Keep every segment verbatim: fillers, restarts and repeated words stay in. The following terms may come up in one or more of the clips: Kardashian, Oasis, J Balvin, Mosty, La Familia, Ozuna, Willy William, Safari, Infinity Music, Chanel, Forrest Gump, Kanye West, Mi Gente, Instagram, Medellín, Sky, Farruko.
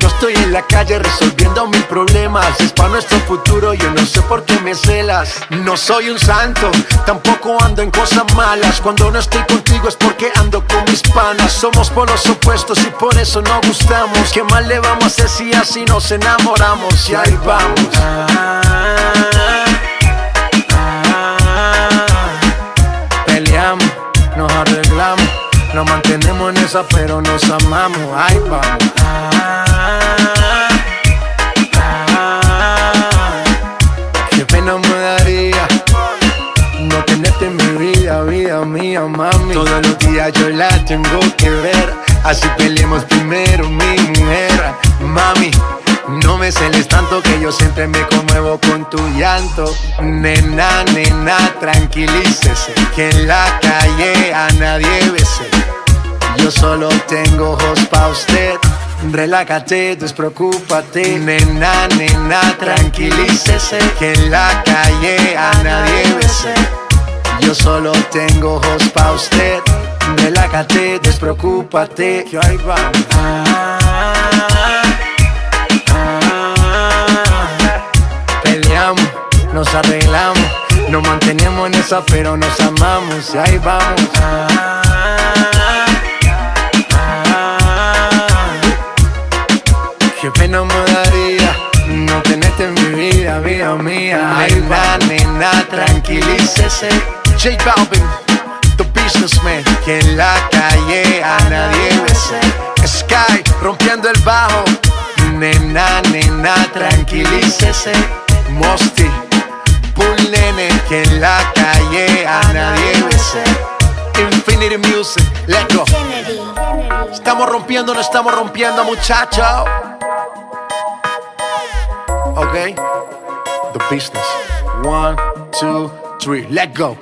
estoy en la calle resolviendo mis problemas, es para nuestro futuro, yo no sé por qué me celas. No soy un santo, tampoco ando en cosas malas. Cuando no estoy contigo es porque ando con mis panas. Somos polos opuestos y por eso no gustamos. ¿Qué mal le vamos a hacer si así nos enamoramos? Y ahí vamos. ah, ah, nos arreglamos, nos mantenemos en esa pero nos amamos. Ay, vamos. ah, ah, ah, ah. Qué pena me daría no tenerte en mi vida, vida mía, mami. Todos los días yo la tengo que ver, así peleemos primero, mi mujer. Mami, no me celes tanto que yo siempre me conmuevo con tu llanto. Nena, nena, tranquilícese, que en la calle a nadie bese. Yo solo tengo ojos pa' usted. Relájate, despreocúpate. Nena, nena, tranquilícese, que en la calle a nadie bese. Yo solo tengo ojos pa' usted. Relájate, despreocúpate, que ahí vamos. ah, ah, ah. Nos arreglamos, nos mantenemos en esa pero nos amamos. Y ahí vamos. ah, ah, ah, ah. Qué pena me daría no tenerte en mi vida, vida mía. Ahí va, nena, tranquilícese. J Balvin, The Businessman, que en la calle a nadie bese. Sky, rompiendo el bajo. Nena, nena, tranquilícese. Mosty, un nene, que en la calle a nadie bese. Infinity Music, let's go. Estamos rompiendo, no estamos rompiendo, muchachos. Ok, The Business. One, two, three, let's go.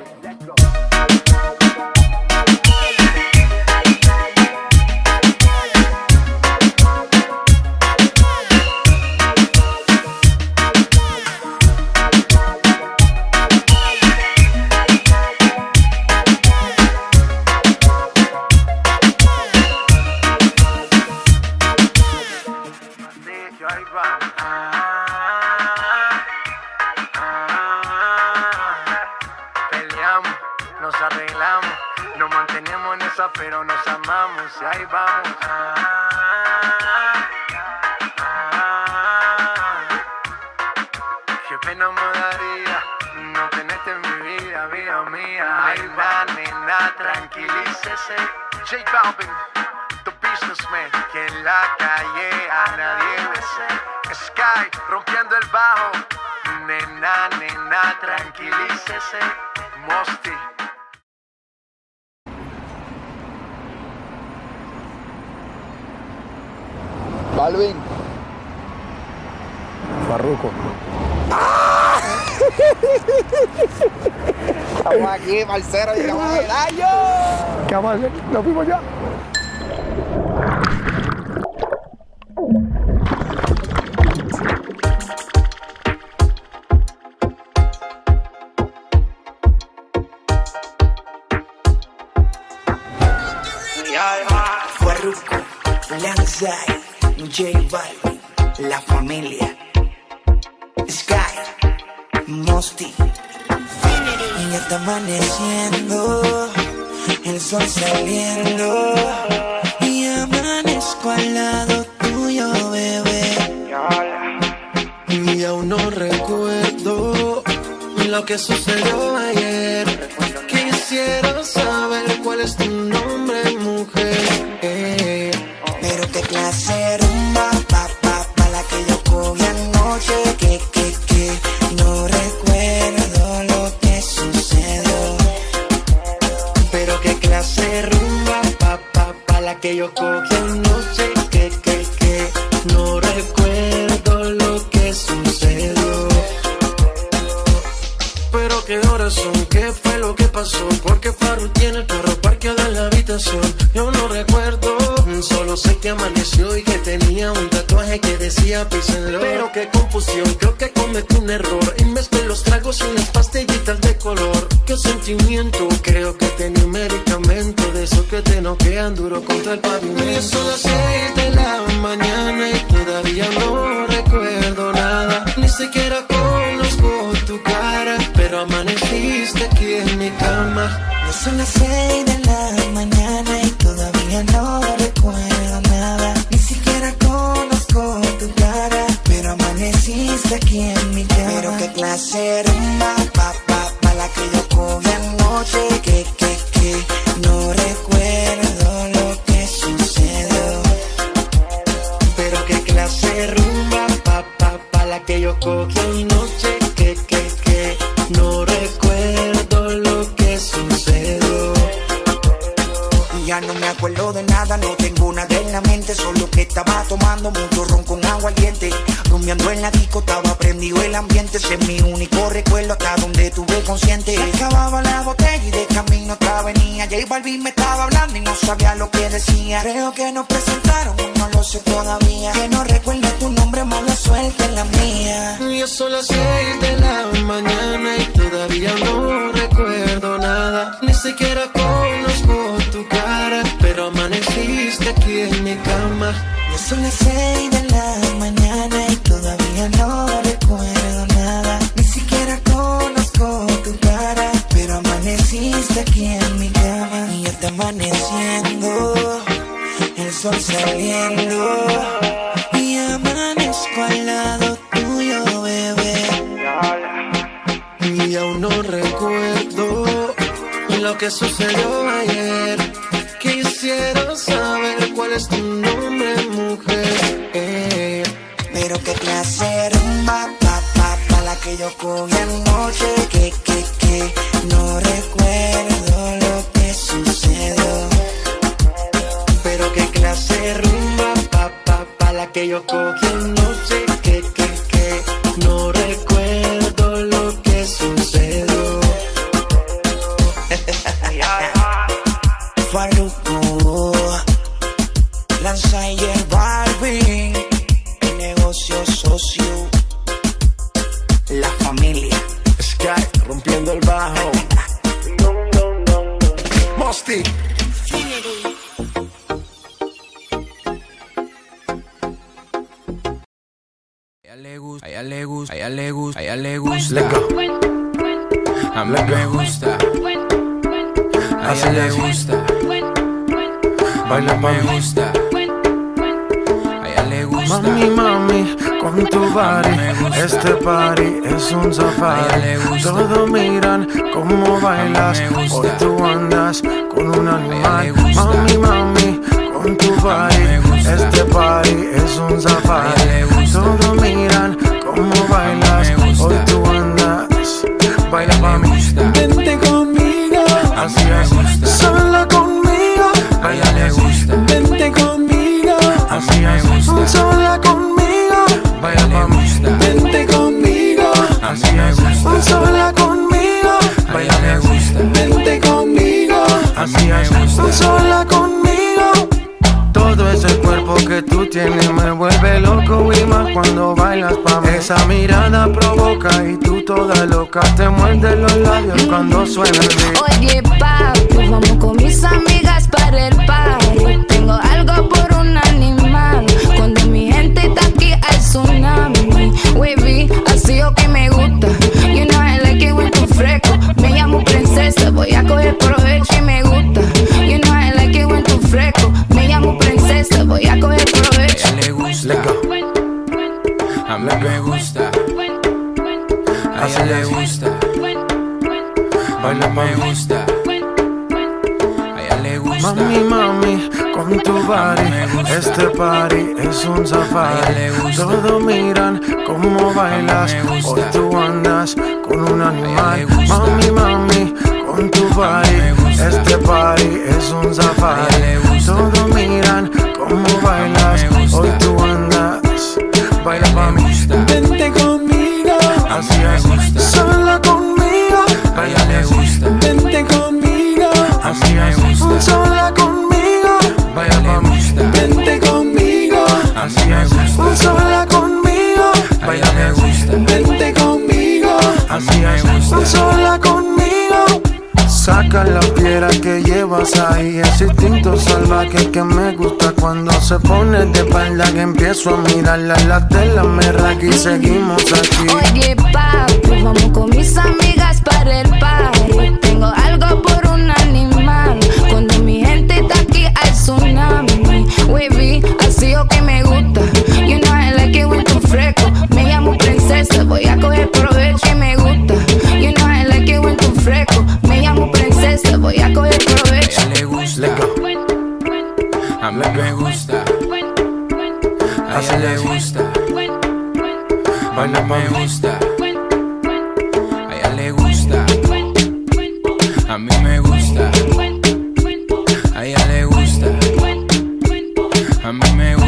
Pero nos amamos y ahí vamos. ah, ah, ah, ah, ah. Qué pena me daría no tenerte en mi vida, vida mía. Ahí va, nena, tranquilícese. J Balvin, The Businessman, que en la calle a nadie bese. Sky, rompiendo el bajo. Nena, nena, tranquilícese. Mosty. Balvin, Farruko. ¡Ah! Estamos aquí, parcero, llegamos a el año. ¿Qué vamos a hacer? Nos fuimos ya. Farruko, Sky, J Balvin, La Familia, Sky, Mosty. Y ya está amaneciendo, el sol saliendo, y amanezco al lado tuyo, bebé. Y aún no recuerdo lo que sucedió ayer. Quisiera saber cuál es tu nombre, mujer. eh. Pero qué clase rumba, pa, pa, pa, la que yo cogí anoche. Que, que, que, no recuerdo lo que sucedió. Pero qué clase rumba, pa, pa, pa, la que yo cogí anoche. Que, que, que, no recuerdo lo que sucedió. Pero qué horas son, qué fue lo que pasó, porque Farru tiene el carro parqueado en la habitación. Yo no recuerdo, solo sé que amaneció y que tenía un tatuaje que decía písenlo. Pero qué confusión, creo que cometí un error y mezclé los tragos y las pastillitas de color. Qué sentimiento, creo que tenía un medicamento de esos que te noquean duro contra el pavimento. Y son las seis de la mañana y todavía no recuerdo nada, ni siquiera conozco tu cara, pero amaneciste aquí en mi cama. Ya son las seis de la mañana y todavía no recuerdo nada, ni siquiera conozco tu cara, pero amaneciste aquí en mi cama. Pero qué clase rumba, pa, pa, pa, la que yo cogí anoche. Que, que, que, no recuerdo lo que sucedió. Pero qué clase rumba, pa, pa, pa, la que yo cogí anoche. Que, que, que, no recuerdo lo que sucedió. Ya no me acuerdo de nada, no tengo nada en la mente, solo que estaba tomando mucho ron con agua caliente. Rumiando en la disco, estaba prendido el ambiente, ese es mi único recuerdo hasta donde tuve consciente. Se acababa la botella y de camino otra venía, J Balvin me estaba hablando y no sabía lo que decía. Creo que nos presentaron, no lo sé todavía, que no recuerdo tu nombre, mala suerte en la mía. Ya son las seis de la mañana y todavía no recuerdo nada, ni siquiera conozco tu cara, pero amaneciste aquí en mi cama. Ya son las seis de la mañana y todavía no recuerdo nada, ni siquiera conozco tu cara, pero amaneciste aquí en mi cama. Y ya está amaneciendo, el sol saliendo, y amanezco al lado tuyo, bebé. Y aún no recuerdo lo que sucedió ayer. Quisiera saber cuál es tu nombre, mujer. eh. Pero qué clase rumba, pa, pa, pa, la que yo cogí anoche. Que, que, que, no recuerdo lo que sucedió. Pero qué clase rumba, pa, pa, pa, la que yo cogí anoche. Que, que, que, no recuerdo lo que sucedió. Farruko, lanza y J Balvin, el negocio socio, la familia, Sky rompiendo el bajo, Mosty. Infinity. A ella le gusta, a ella le gusta, a ella le gusta, a ella le gusta. A mí me gusta. A ella le gusta. Baila pa' mí. A ella le gusta. Mami, mami, con tu body, este party es un safari. Todos miran cómo bailas, hoy tú andas con un animal. Mami, mami, con tu body, este party es un safari. Todos miran cómo bailas, hoy tú andas. Baila pa' mí. Vente conmigo, así es, sola conmigo. A ella le gusta. Vente conmigo, así es, sola conmigo. Baila pa' mí. Vente conmigo, así es, sola conmigo. A ella le gusta. Vente conmigo, así es, sola conmigo. Todo ese cuerpo que tú tienes me vuelve loco y más cuando bailas pa' mí. Esa mirada provoca y tú toda loca te muerdes los labios cuando suena el beat. Oye, pa, pues vamos con mis amigas para el party. tengo algo por un animal. Cuando mi gente está aquí al tsunami, wavy, así yo que me gusta. You know I like it with tu fresco. Me llamo princesa, voy a coger provecho y me gusta. You know I like it with tu fresco. Me llamo princesa, voy a coger provecho. A ella le gusta, a mí me gusta. A ella le gusta, a mí me gusta. Mami, mami, con tu body, este party es un safari. Todos miran cómo bailas, hoy tú andas con un animal. Mami, mami, con tu body, este party es un safari. Todos miran cómo bailas, hoy tú andas, baila pa' mí. Vente conmigo, así es, sola conmigo, baila le gusta. Vente conmigo, así es. Sola conmigo, vaya pa' mí. Vente conmigo, así me gusta. Sola conmigo, vaya me gusta. Vente conmigo, así me gusta. Sola conmigo. Saca la piedra que llevas ahí, ese instinto salvaje que me gusta. Cuando se pone de espalda que empiezo a mirarla, la tela me raca y seguimos aquí. Oye papi, vamos con mis amigas para el party. Tengo algo por un animal. Cuando mi gente está aquí al tsunami, wavy, así yo que me gusta. You know I like it with tu fresco. Me llamo princesa, voy a coger provecho que me gusta. You know I like it with tu fresco. Me llamo princesa, voy a coger provecho. A ella le gusta, a mí me gusta. A ella le gusta, a mí me gusta. A ella le gusta, a mí me gusta. A ella le gusta, a mí me gusta.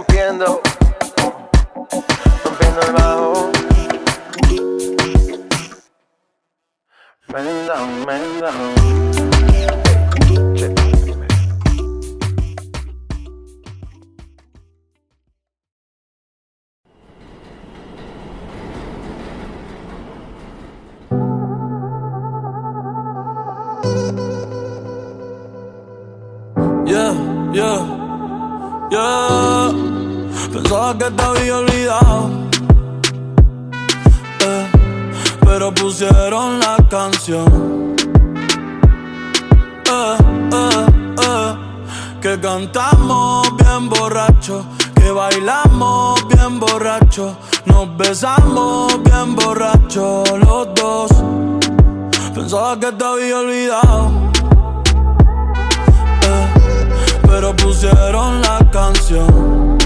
rompiendo, rompiendo el bajo. Man down, man down. Yeah, yeah. Pensaba que te había olvidado, eh, pero pusieron la canción, eh, eh, eh, que cantamos bien borracho, que bailamos bien borracho, nos besamos bien borracho los dos. Pensaba que te había olvidado, pero pusieron la canción,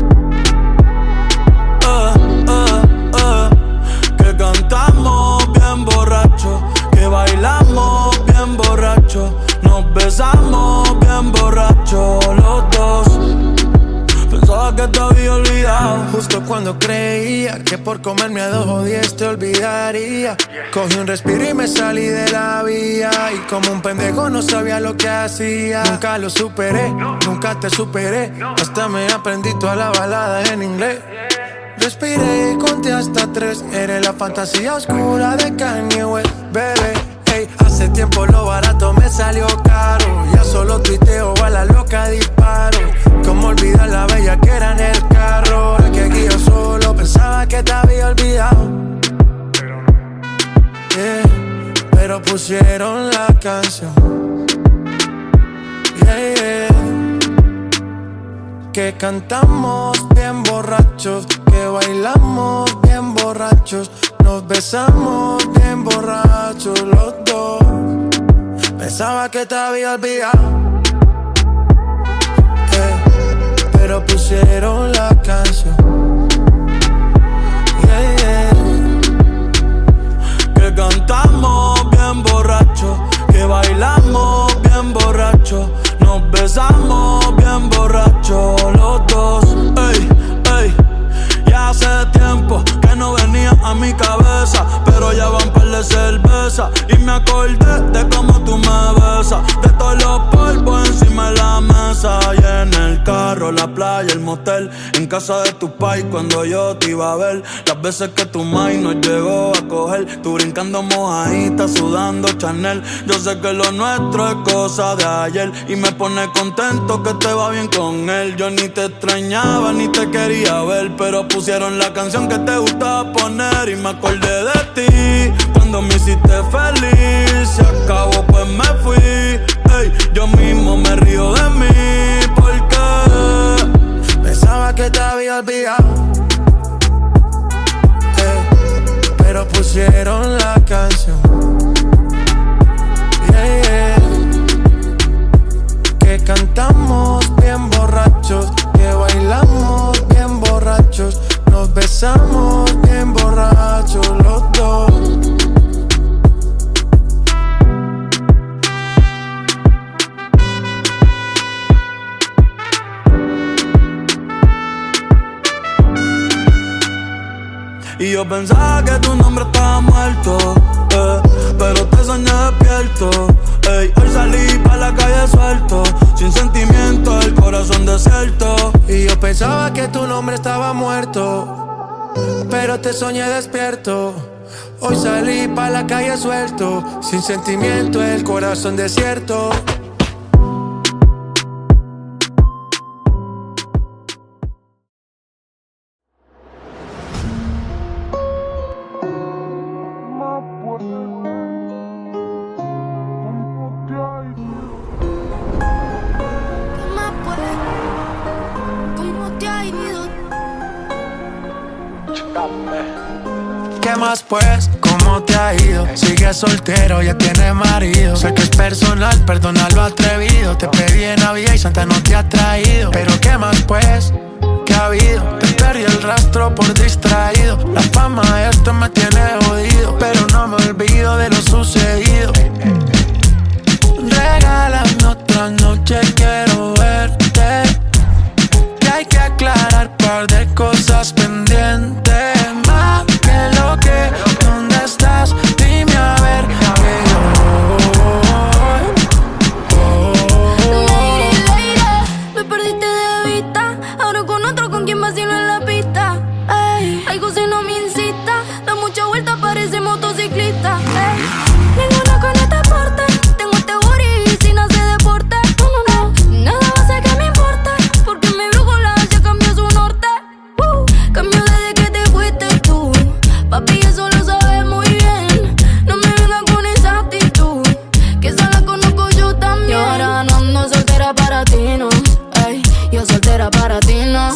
eh, eh, eh, que cantamos bien borracho, que bailamos bien borracho, nos besamos bien borracho los dos. Pensaba que te había olvidado. Justo cuando creía que por comerme a dos o diez te olvidaría, cogí un respiro y me salí de la vía, y como un pendejo no sabía lo que hacía. Nunca lo superé, nunca te superé, hasta me aprendí toda la balada en inglés. Respiré y conté hasta tres, eres la fantasía oscura de Kanye West, bebé. Hey, hace tiempo lo barato me salió caro, ya solo tuiteo a la loca disparo. Cómo olvidar la bella que era en el carro, ahora que aquí yo solo pensaba que te había olvidado, pero no, yeah, pero pusieron la canción, yeah, yeah, que cantamos bien borrachos, que bailamos bien borrachos, nos besamos bien borrachos los dos. Pensaba que te había olvidado, eh, pero pusieron la canción, yeah, yeah, que cantamos bien borrachos, que bailamos bien borrachos, nos besamos bien borrachos los dos. Ey, ey, ya hace tiempo que no venía a mi cabeza, pero ya van par de cerveza y me acordé de cómo tú me besas, de todos los polvos encima de la mesa, y en el carro, la playa, el motel, en casa de tu pai cuando yo te iba a ver, las veces que tu mai nos llegó a coger, tú brincando mojadita, sudando Chanel. Yo sé que lo nuestro es cosa de ayer, y me pone contento que te va bien con él. Yo ni te extrañaba ni te quería ver, pero puse Pusieron la canción que te gustaba poner, y me acordé de ti cuando me hiciste feliz. Se acabó, pues me fui. Ey, yo mismo me río de mí porque pensaba que te había olvidado, eh, pero pusieron la canción, yeah, yeah, que cantamos bien borrachos, que bailamos bien borrachos, nos besamos bien borrachos los dos. Y yo pensaba que tu nombre estaba muerto, eh, pero te soñé despierto. Ey, hoy salí pa' la calle suelto, sin sentimiento, el corazón desierto. Y yo pensaba que tu nombre estaba muerto, pero te soñé despierto. Hoy salí pa' la calle suelto, sin sentimiento, el corazón desierto. Pues, ¿cómo te ha ido? Sigues soltero, ya tienes marido. Sé que es personal, perdona lo atrevido. Te pedí en Navidad y Santa no te ha traído. Pero ¿qué más pues? ¿Qué ha habido? Te perdí el rastro por distraído. La fama de esto me tiene jodido, pero no me olvido de lo sucedido. Regálame otra noche, quiero verte. Que hay que aclarar para par de cosas pendientes. Más que lo que, ¿dónde estás? Dime a ver, que yo oh, oh, oh, oh. Me perdiste de vista, ahora con otro con quien vacilo en la pista. Ey, algo si no me incita, da mucha vuelta, parece motociclista. Ey.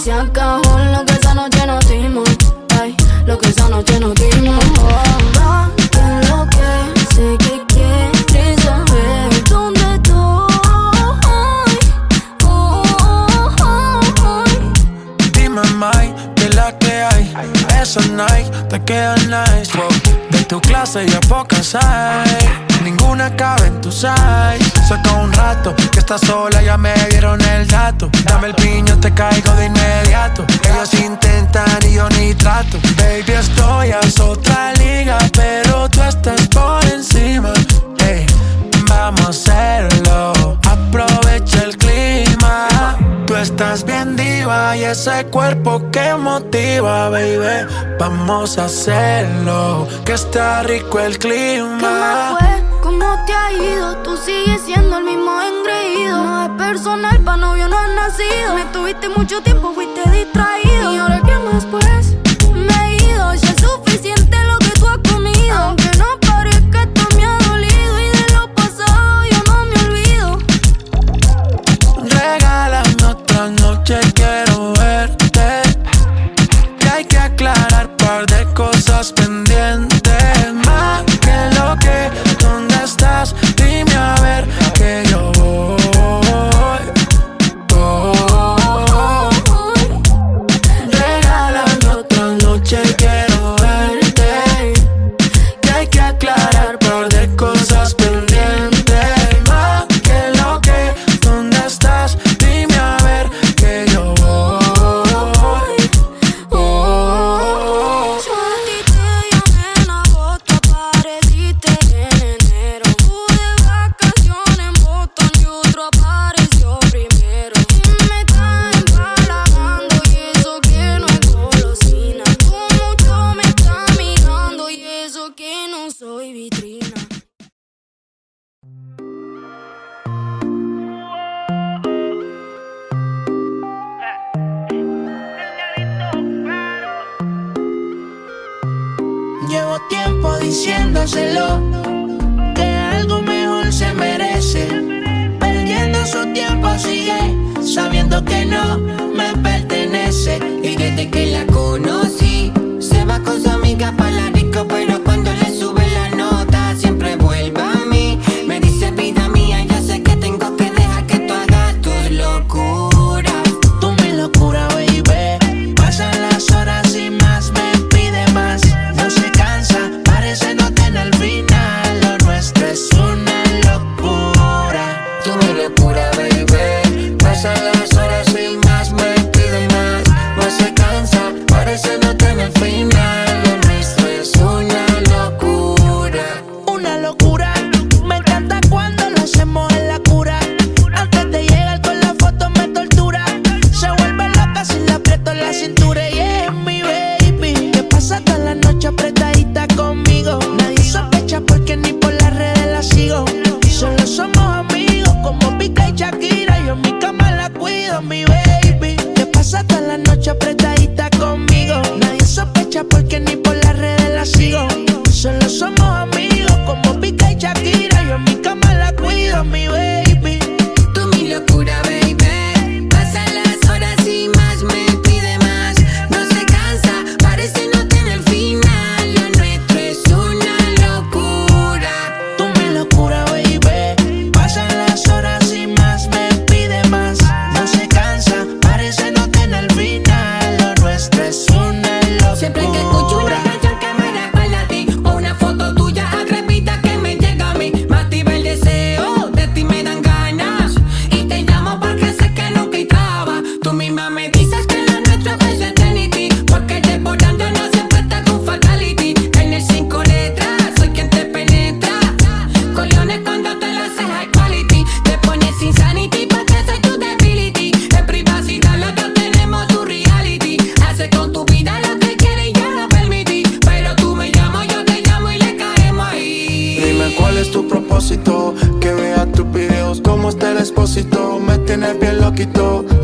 Se acabó lo que esa noche nos dimos, ay, lo que esa noche nos dimos. Va, que lo que sé que quieres saber dónde estoy. Oh, oh, oh, oh. Dime, Mike, que la que hay. Esa night te queda nice. Wow. De tu clase ya pocas hay. Ninguna cabe en tu size. Saca un rato que estás sola, ya me dieron el dato. Dame el piño, te caigo de inmediato. Ellos intentan y yo ni trato. Baby, estoy a otra liga, pero tú estás por encima. Hey, vamos a hacerlo, aprovecha el clima. Tú estás bien diva y ese cuerpo que motiva, baby. Vamos a hacerlo, que está rico el clima. ¿Cómo te ha ido? Tú sigues siendo el mismo engreído. No es personal, pa' novio no has nacido. Me tuviste mucho tiempo, fuiste distraído. ¿Y ahora qué más, pues? Me he ido, ya es suficiente lo que tú has comido. Aunque no parezca, esto me ha dolido. Y de lo pasado yo no me olvido. Regálame otra noche, quiero verte. Que hay que aclarar par de cosas pendientes. Más que lo que... Dime a ver que yo voy. Oh, oh, oh. Regálame otra noche, quiero verte. Que hay que aclarar par de cosas pendientes. Más que lo que, ¿dónde estás? Dime a ver que yo voy. Oh, oh, oh. Yo a ti te llamé en agosto, apareciste en enero. Diciéndoselo, que algo mejor se merece. Perdiendo su tiempo sigue, sabiendo que no me pertenece. Y desde que la conocí, se va con su amiga para la disco, pero cuando le sube la nota, siempre vuelve a mí. Me dice, vida mía, yo sé que tengo que dejar que tú hagas tus locuras. Tú mi locura, baby. Pasan las horas y más me pide más. No se cansa. Se nota en el final, lo nuestro es una locura. Tú mi locura, baby. Pasan las horas y más me pide más. No se cansa.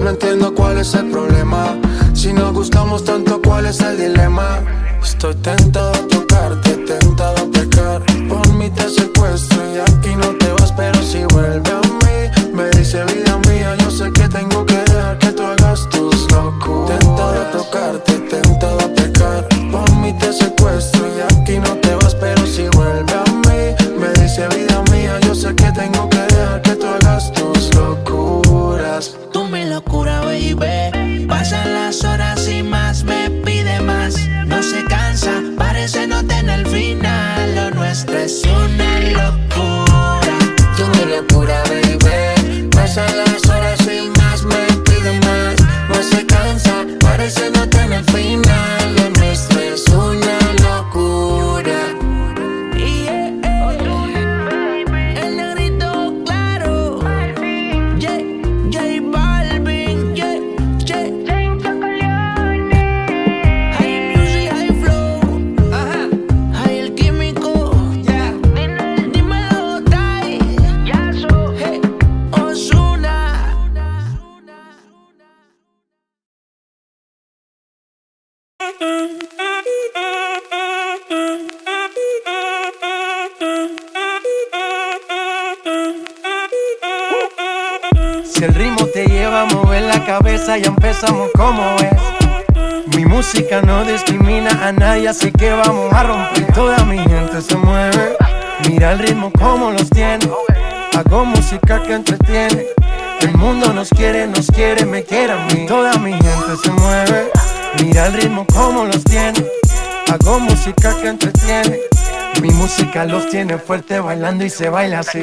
No entiendo cuál es el problema. Si nos gustamos tanto, ¿cuál es el dilema? Estoy tentado a tocarte, tentado a pecar. Por mí te secuestro y aquí no te vas, pero si vuelve a mí me dice vida mía, yo sé que tengo que dejar que tú hagas tus locuras. Tentado a tocarte, tentado a pecar. Por mí te secuestro y aquí no te vas, pero si vuelve a mí me dice vida mía, yo sé que tengo que dejar que tú hagas tus locuras. Tú mi locura, baby. Pasan las horas y más me pide más. No se cansa, parece no tener final. Lo nuestro es una locura. Tú mi locura, baby. Pasan las horas y más me pide más. No se cansa, parece no tener final. Lo nuestro es una locura. Yeah, yeah, baby. El negrito claro. Balvin. Yeah, J Balvin. Yeah, yeah. Hay music, hay flow. Ajá. Hay el químico. Yeah. Dímelo, Dai. Yaso. Hey. Ozuna. Si el ritmo te lleva a mover la cabeza, ya empezamos como es. Mi música no discrimina a nadie, así que vamos a romper. Toda mi gente se mueve, mira el ritmo como los tiene. Hago música que entretiene. El mundo nos quiere, nos quiere, me quiere a mí. Toda mi gente se mueve, mira el ritmo como los tiene. Hago música que entretiene. Mi música los tiene fuerte bailando y se baila así.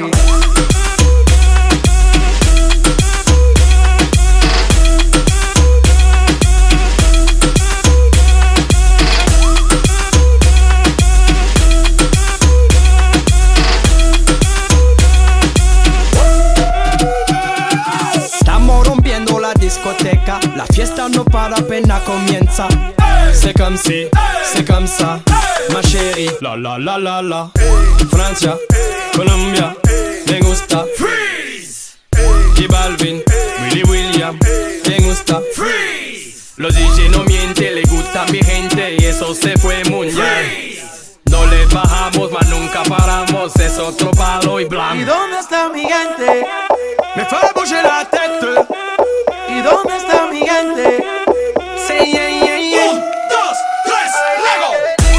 La fiesta no para apenas comienza. Hey, c'est comme si, hey, c'est comme ça, hey, ma chérie. La la la la la. Hey, Francia, hey, Colombia, hey, me gusta. Freeze. J Balvin, hey, Willy William, hey, me gusta. Freeze. Los D J no mienten, le gusta a mi gente y eso se fue muy bien. No le bajamos, mas nunca paramos, es otro palo y blanco. ¿Y dónde está mi gente? Me fue a bouger la tête. ¿Y dónde está mi gente? Sí, yeah, yeah, yeah. Un, dos, tres, luego.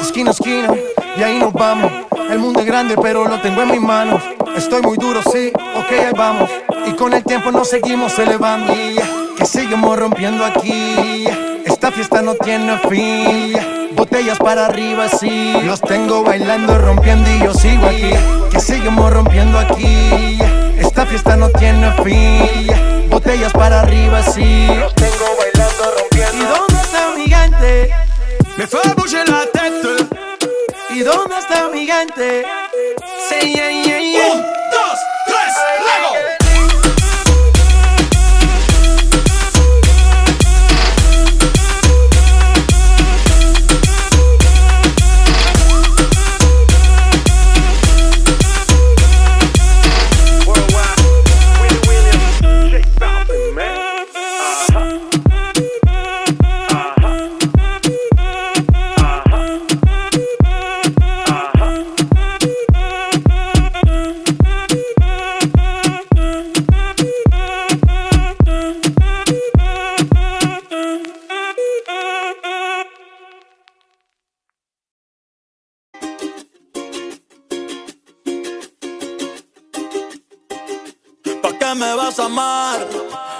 Esquina, esquina, y ahí nos vamos. El mundo es grande, pero lo tengo en mis manos. Estoy muy duro, sí, ok, ahí vamos. Y con el tiempo nos seguimos elevando. Que seguimos rompiendo aquí. Esta fiesta no tiene fin. Botellas para arriba, sí. Los tengo bailando, rompiendo y yo sigo aquí. Que seguimos rompiendo aquí. Esta fiesta no tiene fin. Botellas para arriba, sí. Los tengo bailando, rompiendo. ¿Y dónde está mi gente? Me fue a bouger la tête. ¿Y dónde está mi gente? Sí, yeah, yeah, yeah. Un, dos, tres, luego.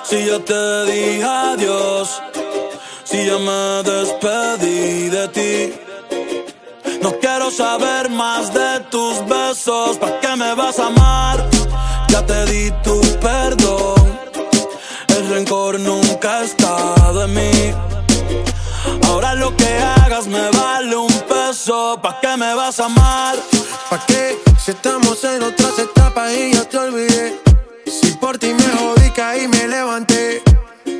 Si yo te dije adiós, si yo me despedí de ti, no quiero saber más de tus besos. ¿Para qué me vas a amar? Ya te di tu perdón. El rencor nunca está de mí. Ahora lo que hagas me vale un peso. ¿Para qué me vas a amar? ¿Para qué? Si estamos en otras etapas y ya te olvidé. por ti me jodí, caí y me levanté.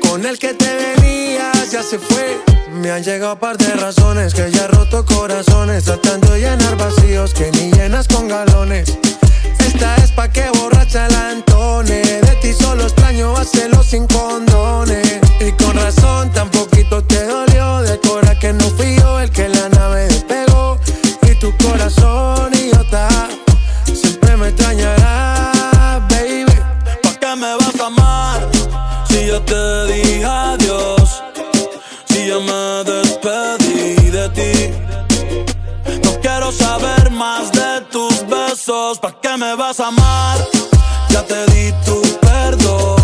Con el que te venías ya se fue. Me han llegado un par de razones que ya he roto corazones, tratando de llenar vacíos que ni llenas con galones. Esta es pa' que borracha la Antone. De ti solo extraño hacerlo sin condones. Y con razón tan poquito te dolió, de cora que no fui yo el que la nave despegó. Y tu corazón idiota siempre me extrañará, baby. ¿Pa' qué me vas a amar si yo te dije adiós? Si yo me despedí de ti. No quiero saber más de tus besos. ¿Pa' qué me vas a amar? Ya te di tu perdón.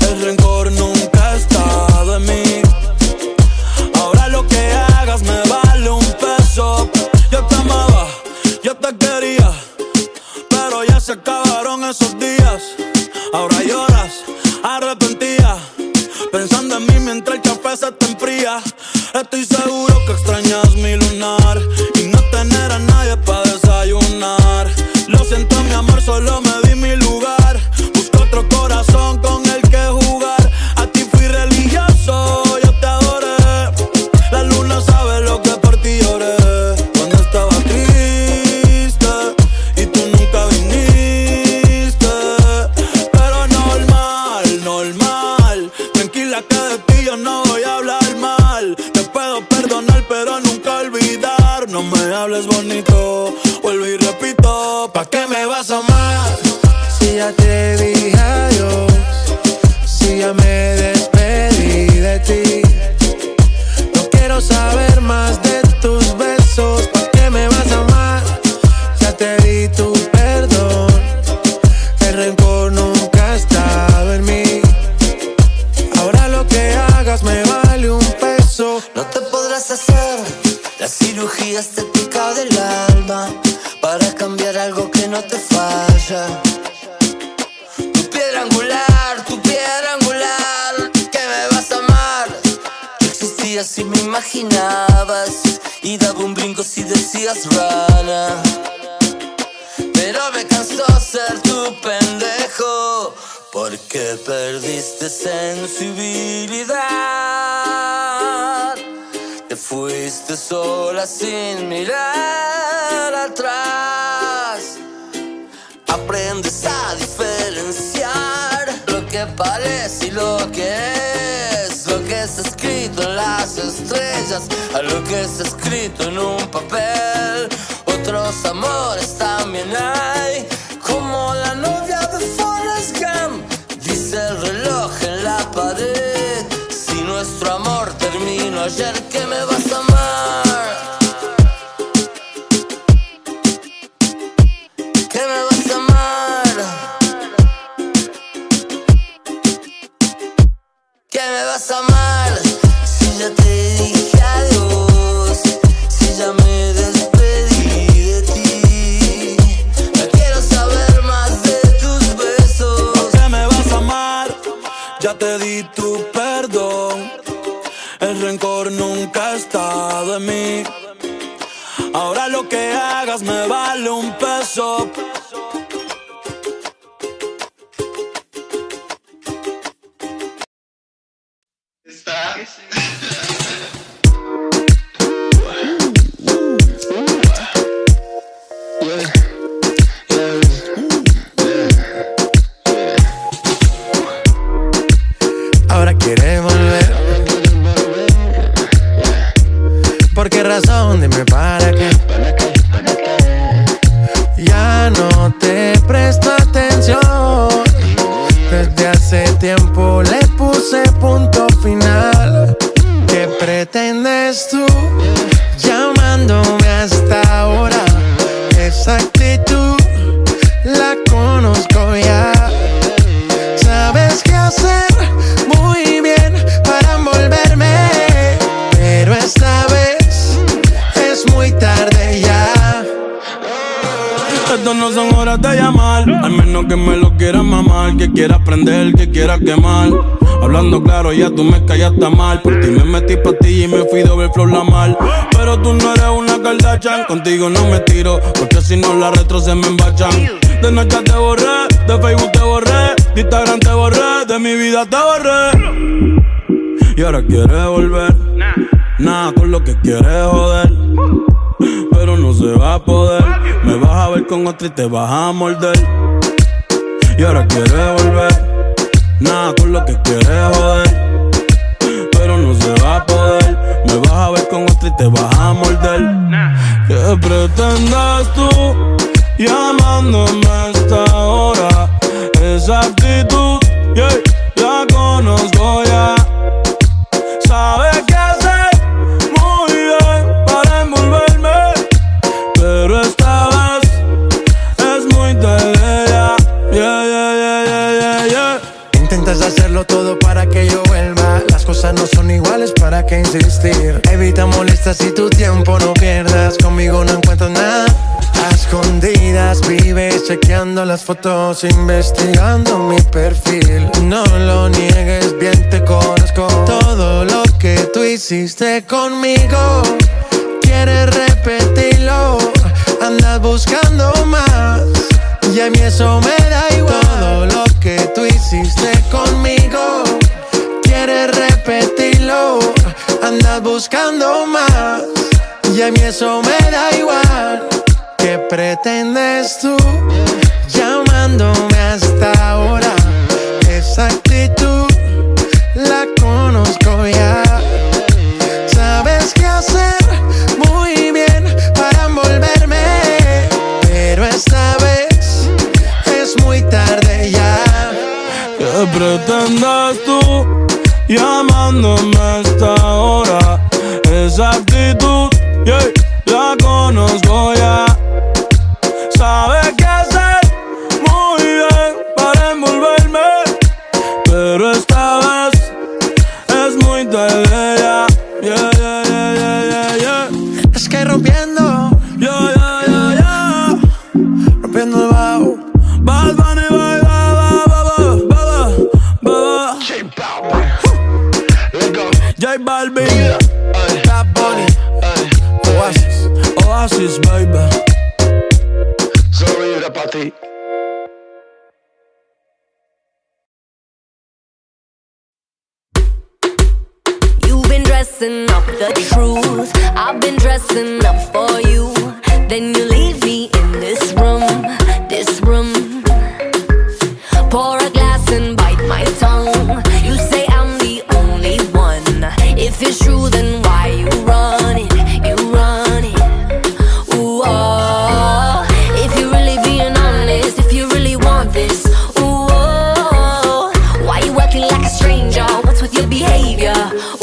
El rencor nunca está de mí. Ahora lo que hagas me vale un peso. Yo te amaba, yo te quería, pero ya se acabaron esos días. Ahora lloras arrepentida, pensando en mí mientras el café se te enfría. Estoy seguro que extrañas mi lunar y no tener a nadie para desayunar. Lo siento mi amor, solo me di mi lugar. Busco otro corazón con el que jugar. A ti fui religioso, yo te adoré. La luna sabe lo que por ti lloré. Cuando estaba triste y tú nunca viniste. Pero normal, normal. Tranquila que de ti yo no voy a hablar mal. Te puedo perdonar pero nunca olvidar. No me hables bonito, vuelvo y repito. ¿Pa' qué me vas a amar? Si ya te dije adiós, si ya me despedí de ti. No quiero saber más de tus besos. ¿Pa' qué me vas a amar? Ya te di tu perdón. El rencor nunca ha estado en mí. Ahora lo que hagas me vale un peso. No te podrás hacer la cirugía estética del alma para cambiar algo que no te falla. Tu piedra angular, tu piedra angular, que me vas a amar. Yo existía si me imaginabas y daba un brinco si decías rana. Pero me cansó ser tu pendejo porque perdiste sensibilidad. Te fuiste sola sin mirar atrás. Aprendes a diferenciar lo que parece y lo que es, lo que es escrito en las estrellas a lo que es escrito en un papel. Otros amores también hay, como la novia de Forrest Gump. Dice el reloj en la pared: si nuestro amor terminó ayer, ¿qué me vas a amar? ¿Qué me vas a amar? ¿Qué me vas a amar? Si ya te dije adiós, si ya me despedí de ti. No quiero saber más de tus besos. ¿Por qué me vas a amar? Ya te di tu perdón. El rencor nunca está de mí. Ahora lo que hagas me vale un peso. ¿Está? Ahora queremos razón, dime para qué. Ya no te presto atención. Desde hace tiempo le puse punto final. ¿Qué pretendes tú llamándome hasta ahora? Esa actitud la conozco ya. ¿Sabes qué hacer? Muy bien para envolverme, pero esta vez muy tarde ya. Estas no son horas de llamar, al menos que me lo quieras mamar, que quieras prender, que quieras quemar. Hablando claro ya tú me callaste mal. Por ti me metí pastilla y me fui doble flor la mal. Pero tú no eres una Kardashian, contigo no me tiro, porque si no la retro se me embachan. De noche te borré, de Facebook te borré, De Instagram te borré, de mi vida te borré. Y ahora quieres volver. Nada con lo que quieres joder. Pero no se va a poder. Me vas a ver con otra y te vas a morder. Y ahora quieres volver. Nada con lo que quieres joder. Pero no se va a poder. Me vas a ver con otra y te vas a morder. ¿Qué pretendes tú llamándome a esta hora? Esa actitud, yeah, la conozco ya. Sabes qué hacer muy bien para envolverme, pero esta vez es muy de ella. Yeah, yeah, yeah, yeah, yeah, yeah. Intentas hacerlo todo para que yo vuelva. Las cosas no son iguales, ¿para qué insistir? Evita molestas y tu tiempo no pierdas. Conmigo no encuentras nada. A escondidas vives chequeando las fotos, investigando mi perfil. No lo niegues, bien te conozco. Todo lo que tú hiciste conmigo quieres repetirlo. Andas buscando más y a mí eso me da igual. Todo lo que tú hiciste conmigo quieres repetirlo. Andas buscando más y a mí eso me da igual. ¿Qué pretendes tú llamándome hasta ahora? Esa actitud la conozco ya. Sabes qué hacer muy bien para envolverme, pero esta vez es muy tarde ya. ¿Qué pretendes tú llamándome hasta ahora? Esa actitud, yeah, la conozco ya. Sabes qué hacer muy bien para envolverme, pero esta vez es muy tarde ya. Yeah, yeah, yeah, yeah, yeah. Es que rompiendo, yeah, yeah, yeah, yeah. Rompiendo el bajo. Bad Bunny, bye, bye, bye, bye, bye. J Balvin, let's go. J Balvin, yeah. Bad Bunny, yeah. Oasis, Oasis, baby. Para ti. You've been dressing up the truth. I've been dressing up for you. Then you leave me in this room, this room. Pour a glass and bite my tongue. You say I'm the only one. If it's true, then why you run it? You run it. Ooh, oh. Behavior,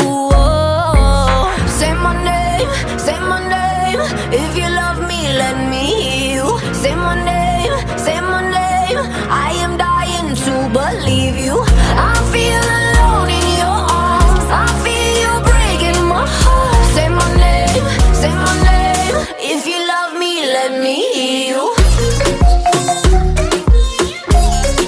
ooh, oh. Say my name, say my name. If you love me, let me hear you. Say my name, say my name. I am dying to believe you. I feel alone in your arms. I feel you breaking my heart. Say my name, say my name. If you love me, let me hear you. Let me hear you.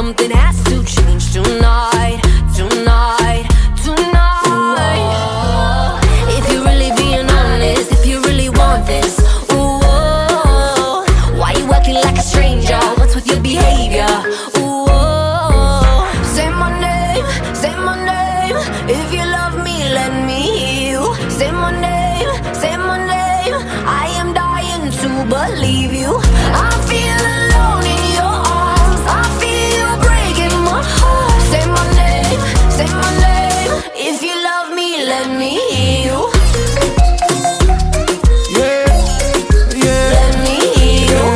Something has to change tonight, tonight, tonight. Ooh, if you're really being honest, if you really want this, ooh, oh, why you acting like a stranger? What's with your behavior? Ooh, oh, say my name, say my name. If you love me, let me hear you. Say my name, say my name. I am dying to believe you. I feel alone in your arms. I feel say my name, say my name. If you love me, let me hear you. Yeah, yeah. Let me hear you.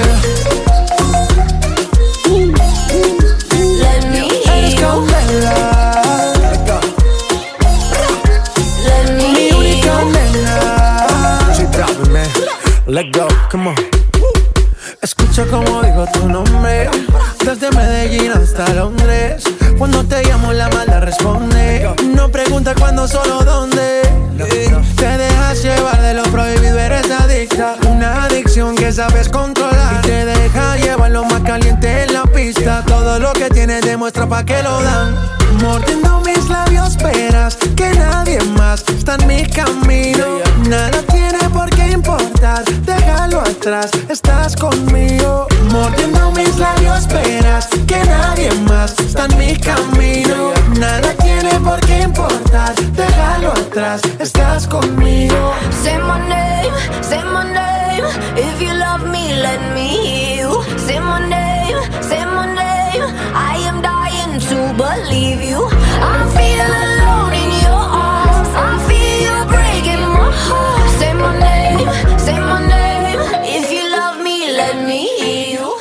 Yeah. Ooh, ooh, ooh. Let me hear you. Let me hear you. Let go, come on. Escucha como digo tu nombre, desde Medellín hasta Londres. Cuando te llamo la mala responde. No pregunta cuándo, solo dónde. Te dejas llevar de lo prohibido, eres adicta. Una adicción que sabes controlar. Y te deja llevar lo más caliente en la pista. Todo lo que tienes demuestra pa' que lo dan. Mordiendo mis labios esperas que nadie más está en mi camino. Nada tiene por qué importar, déjalo atrás, estás conmigo. Mordiendo mis labios esperas que nadie más está en mi camino. Nada tiene por qué importar, déjalo atrás, estás conmigo. Say my name, say my name. If you love me, let me hear you. Say my name, say my name. I am dying to believe you. I feel alone in your arms. I feel you're breaking my heart. Say my name, say my name. If you love me, let me hear you.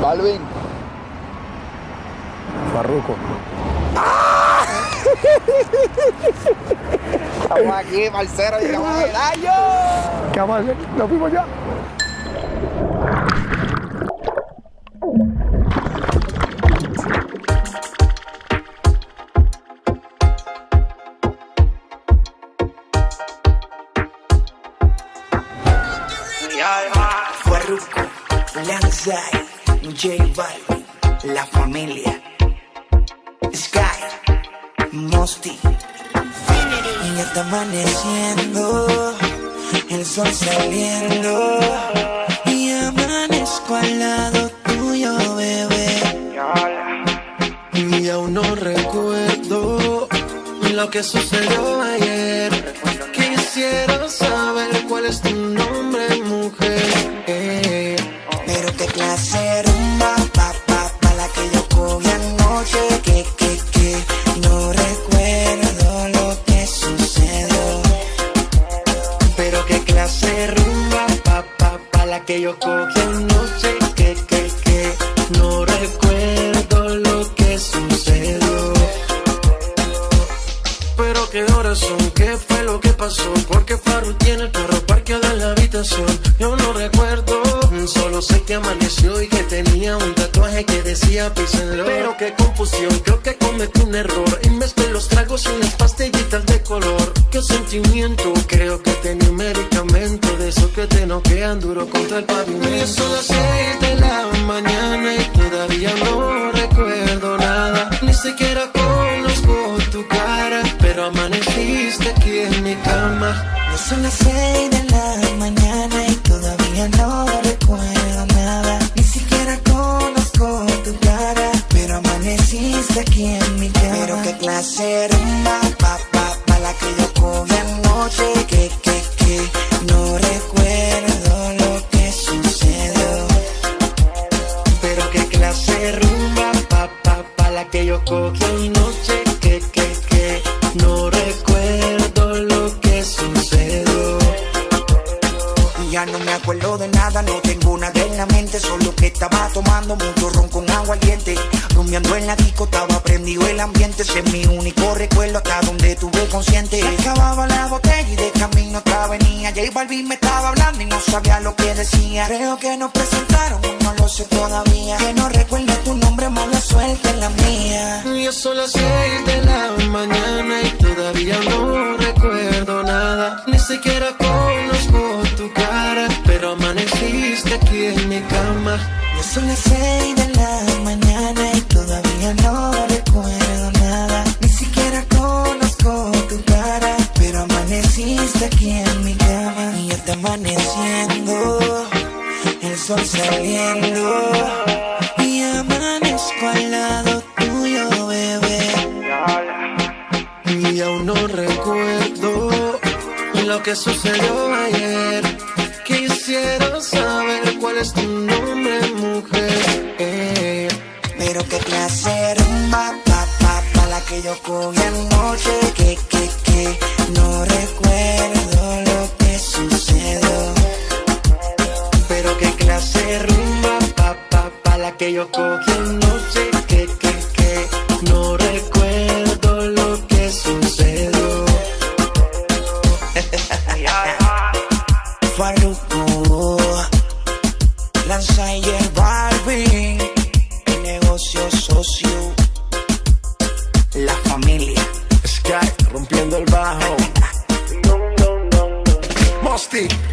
Balvin, Farruko. ¡Ah! Estamos aquí, parcero, llegamos al año. ¿Qué vamos a hacer? Nos fuimos ya. Farruko, Lanza, J Balvin, La Familia, Sky, Mosty. Y ya está amaneciendo, el sol saliendo, y amanezco al lado tuyo, bebé. Y aún no recuerdo lo que sucedió ayer. Quisiera saber cuál es tu nombre, mujer. eh. Pero qué placer, rumba, pa, pa, pa, la que yo cogí anoche. Que, que, que, no recuerdo lo que sucedió. Pero qué clase, rumba, pa, pa, pa, la que yo cogí anoche. Que, que, que, no recuerdo lo que sucedió. Pero qué horas son, qué fue lo que pasó. Porque Farru tiene el carro parqueado en la habitación. Yo no recuerdo, solo sé que amaneció y que tenía un tatuaje que decía písenlo. Pero qué confusión, creo que cometí un error. Y mezclé los tragos y las pastillitas de color. Qué sentimiento, creo que tenía un medicamento de esos que te noquean duro contra el pavimento. Y son las seis de la mañana y todavía no recuerdo nada. Ni siquiera conozco tu cara, pero amaneciste aquí en mi cama. Ya son las seis de la mañana y todavía no recuerdo nada. Ni siquiera conozco tu cara, pero amaneciste aquí en mi cama. Pero qué clase rumba, pa, pa, pa, la que yo cogí anoche. Que, que, que, no recuerdo lo que sucedió. Pero qué clase rumba, pa, pa, pa, la que yo cogí anoche. Que, que, que, no recuerdo lo que sucedió. Ya no me acuerdo de nada, no tengo nada en la mente. Solo que estaba tomando mucho ron con agua caliente. Rumiando en la disco, estaba prendido el ambiente. Ese es mi único recuerdo hasta donde tuve consciente. Se acababa la botella y de camino hasta venía. J Balvin me estaba hablando y no sabía lo que decía. Creo que nos presentaron, no lo sé todavía. Que no recuerdo tu nombre, mala suerte en la mía. Ya son las seis de la mañana y todavía no recuerdo nada. Ni siquiera conozco tu cara, pero amaneciste aquí en mi cama. Ya son las seis de la mañana y todavía no recuerdo nada. Ni siquiera conozco tu cara, pero amaneciste aquí en mi cama. Y ya está amaneciendo, el sol saliendo, y amanezco al lado tuyo, bebé. Y aún no recuerdo lo que sucedió ayer. Quisiera saber cuál es tu nombre, mujer. eh. Pero qué clase rumba, pa, pa, pa, la que yo cogí anoche. Que, que, que, no recuerdo lo que sucedió. Pero qué clase rumba, pa, pa, pa, la que yo cogí anoche. Que, que, que, no recuerdo lo que sucedió. Farruko. Mosty.